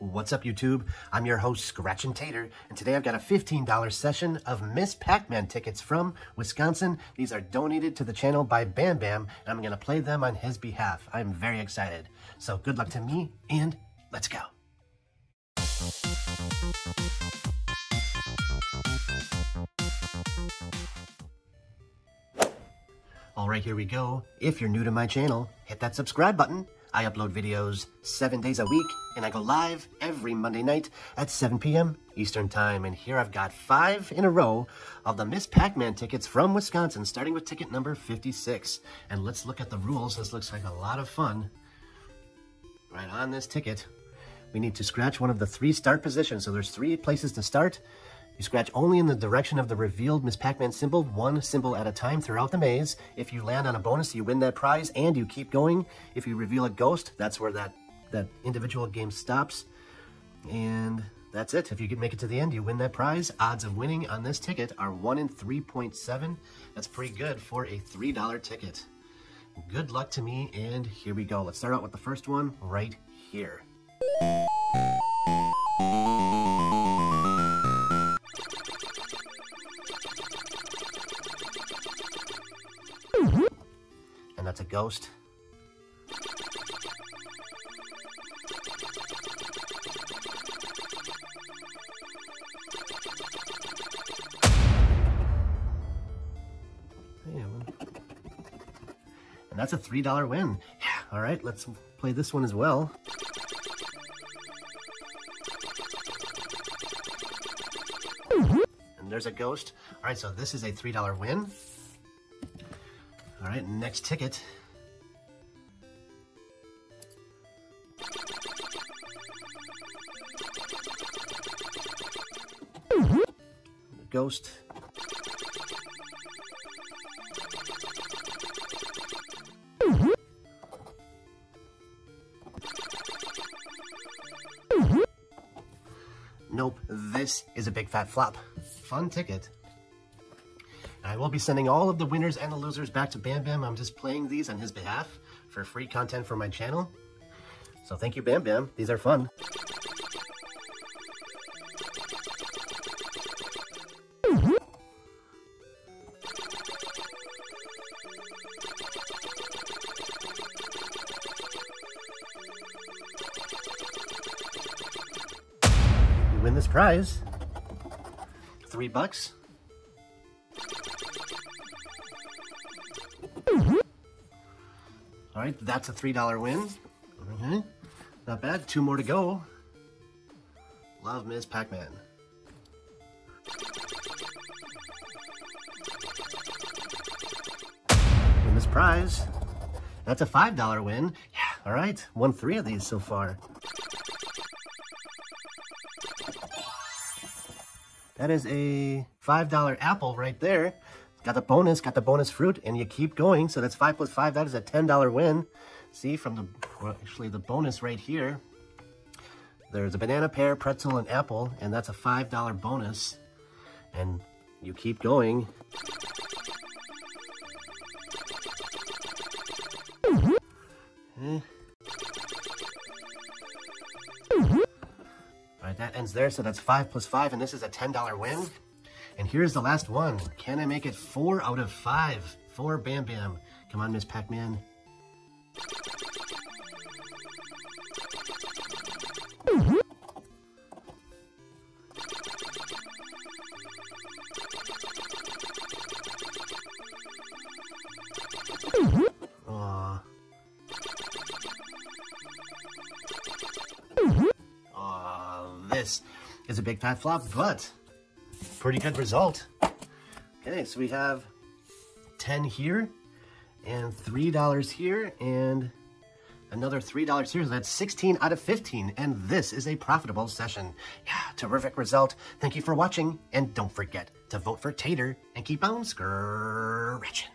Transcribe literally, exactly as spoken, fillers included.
What's up, YouTube? I'm your host, Scratchin' Tater, and today I've got a fifteen dollar session of Miz Pac-Man tickets from Wisconsin. These are donated to the channel by BamBam, and I'm going to play them on his behalf. I'm very excited. So good luck to me, and let's go. All right, here we go. If you're new to my channel, hit that subscribe button. I upload videos seven days a week, and I go live every Monday night at seven p m Eastern Time. And here I've got five in a row of the Miz Pac-Man tickets from Wisconsin, starting with ticket number fifty-six. And let's look at the rules. This looks like a lot of fun. Right on this ticket, we need to scratch one of the three start positions. So there's three places to start. You scratch only in the direction of the revealed Miz Pac-Man symbol, one symbol at a time throughout the maze. If you land on a bonus, you win that prize and you keep going. If you reveal a ghost, that's where that, that individual game stops. And that's it. If you can make it to the end, you win that prize. Odds of winning on this ticket are one in three point seven. That's pretty good for a three dollar ticket. Good luck to me, and here we go. Let's start out with the first one right here. That's a ghost. And that's a three dollar win. Yeah. All right, let's play this one as well. And there's a ghost. All right, so this is a three dollar win. All right, next ticket. Ghost. Nope, this is a big fat flop. Fun ticket. I will be sending all of the winners and the losers back to BamBam. I'm just playing these on his behalf for free content for my channel. So thank you, BamBam. These are fun. You win this prize. Three bucks. All right, that's a three dollar win. Okay, not bad. Two more to go. Love Miz Pac-Man. Win this prize. That's a five dollar win. Yeah, all right, won three of these so far. That is a five dollar apple right there. Got the bonus, got the bonus fruit, and you keep going. So that's five plus five. That is a ten dollar win. See, from the, well, actually the bonus right here, there's a banana, pear, pretzel, and apple, and that's a five dollar bonus. And you keep going. Eh. All right, that ends there. So that's five plus five, and this is a ten dollar win. And here's the last one. Can I make it four out of five for BamBam? Come on, Miz Pac-Man. Aw. Aw, this is a big fat flop, but pretty good result. Okay, so we have ten here and three dollars here and another three dollars here. So that's sixteen out of fifteen. And this is a profitable session. Yeah, terrific result. Thank you for watching. And don't forget to vote for Tater and keep on scratching.